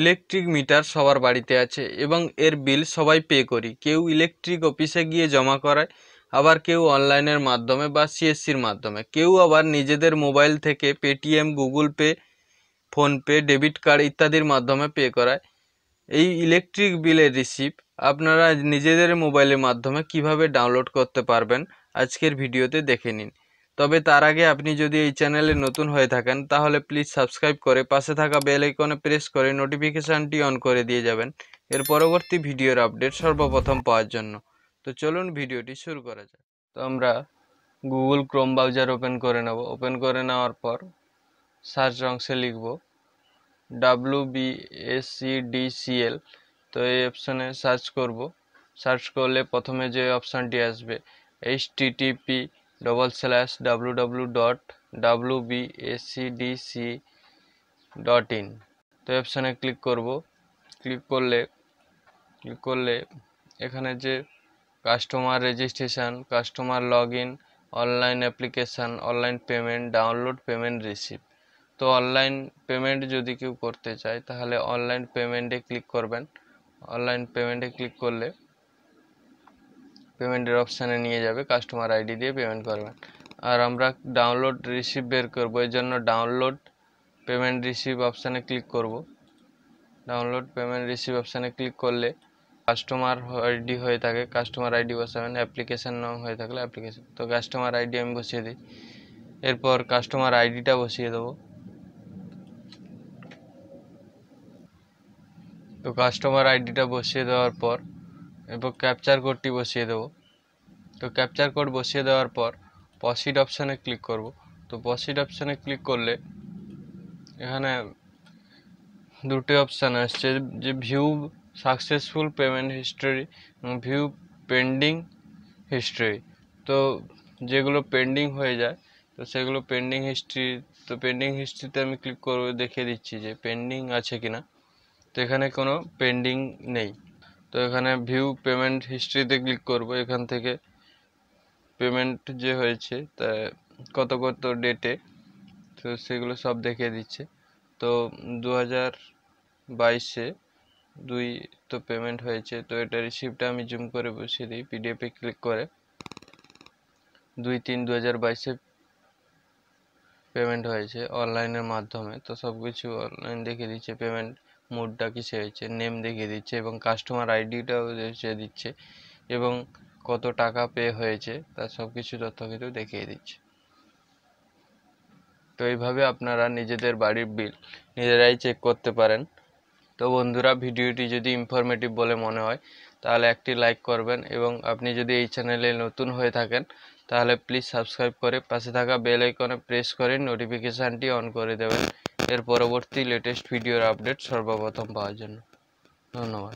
Electric metre সবার বাড়িতে আছে এবং এর বিল সবাই পে করি। কেউ ইলেকট্রিক অফিসে গিয়ে জমা করায়, আবার কেউ অনলাইনের মাধ্যমে বা সিএসসির মাধ্যমে, কেউ আবার নিজেদের মোবাইল থেকে Paytm, Google Pay, PhonePe, debit card ইত্যাদির মাধ্যমে পে করায়। এই ইলেকট্রিক বিলের রিসিপ্ট আপনারা নিজেদের মোবাইলের মাধ্যমে কিভাবে ডাউনলোড করতে পারবেন আজকের ভিডিওতে দেখে নিন। তবে তার আগে আপনি যদি এই চ্যানেলে নতুন হয়ে থাকেন তাহলে প্লিজ সাবস্ক্রাইব করে পাশে থাকা বেল আইকনে প্রেস করে নোটিফিকেশানটি অন করে দিয়ে যাবেন এর পরবর্তী ভিডিওর আপডেট সর্বপ্রথম পাওয়ার জন্য। তো চলুন ভিডিওটি শুরু করা যাক। তো আমরা গুগল ক্রোম ব্রাউজার ওপেন করে নেব। ওপেন করে নেওয়ার পর সার্চ অংশে লিখব wbacdcl। তো এই অপশানে সার্চ করব। সার্চ করলে প্রথমে যে অপশানটি আসবে http://www.wbacdc.in। তো অপশানে ক্লিক করব। ক্লিক করলে এখানে যে customer registration, customer log in, online application, online payment, download payment receipt. তো অনলাইন পেমেন্ট যদি কেউ করতে চায় তাহলে অনলাইন পেমেন্টে ক্লিক করবেন। অনলাইন পেমেন্টে ক্লিক করলে পেমেন্টের অপশানে নিয়ে যাবে, কাস্টমার আইডি দিয়ে পেমেন্ট করবেন। আর আমরা ডাউনলোড রিসিপ্ট বের করবো, এর জন্য ডাউনলোড পেমেন্ট রিসিপ্ট অপশানে ক্লিক করব। ডাউনলোড পেমেন্ট রিসিপ্ট অপশানে ক্লিক করলে কাস্টমার আইডি হয়ে থাকে, কাস্টমার আইডি বসাবেন। অ্যাপ্লিকেশান নাম হয়ে থাকলে অ্যাপ্লিকেশান। তো কাস্টমার আইডি আমি বসিয়ে দিই, এরপর কাস্টমার আইডিটা বসিয়ে দেবো। তো কাস্টমার আইডিটা বসিয়ে দেওয়ার পর এরপর ক্যাপচার কোডটি বসিয়ে দেবো। তো ক্যাপচার কোড বসিয়ে দেওয়ার পর প্রসিড অপশানে ক্লিক করব। তো প্রসিড অপশানে ক্লিক করলে এখানে দুটো অপশান আসছে, যে view successful payment history, view pending history. তো যেগুলো পেন্ডিং হয়ে যায় তো সেগুলো পেন্ডিং হিস্ট্রি। তো পেন্ডিং হিস্ট্রিতে আমি ক্লিক করব, দেখিয়ে দিচ্ছি যে পেন্ডিং আছে কিনা। তো এখানে কোনো পেন্ডিং নেই। তো এখানে ভিউ পেমেন্ট হিস্ট্রিতে ক্লিক করব। এখান থেকে পেমেন্ট যে হয়েছে তা কত কত ডেটে তো সেগুলো সব দেখিয়ে দিচ্ছে। তো 2022-এ 2 তো পেমেন্ট হয়েছে। তো এটা রিসিপ্টটা আমি জুম করে বসিয়ে দিই, পিডিএফে ক্লিক করে 2/3/2022-এ পেমেন্ট হয়েছে অনলাইনের মাধ্যমে। তো সব কিছু অনলাইন দেখিয়ে দিচ্ছে, পেমেন্ট মোডটা কিসে হয়েছে, নেম দেখিয়ে দিচ্ছে এবং কাস্টমার আইডিটাও দেখিয়ে দিচ্ছে এবং কত টাকা পে হয়েছে তার সব কিছু তথ্য কিন্তু দেখিয়ে দিচ্ছে। তো এইভাবে আপনারা নিজেদের বাড়ির বিল নিজেরাই চেক করতে পারেন। তো বন্ধুরা, ভিডিওটি যদি ইনফরমেটিভ বলে মনে হয় তাহলে একটি লাইক করবেন এবং আপনি যদি এই চ্যানেলে নতুন হয়ে থাকেন তাহলে প্লিজ সাবস্ক্রাইব করে পাশে থাকা বেল আইকনে প্রেস করে নোটিফিকেশানটি অন করে দেবেন এর পরবর্তী লেটেস্ট ভিডিওর আপডেট সর্বপ্রথম পাওয়ার জন্য। ধন্যবাদ।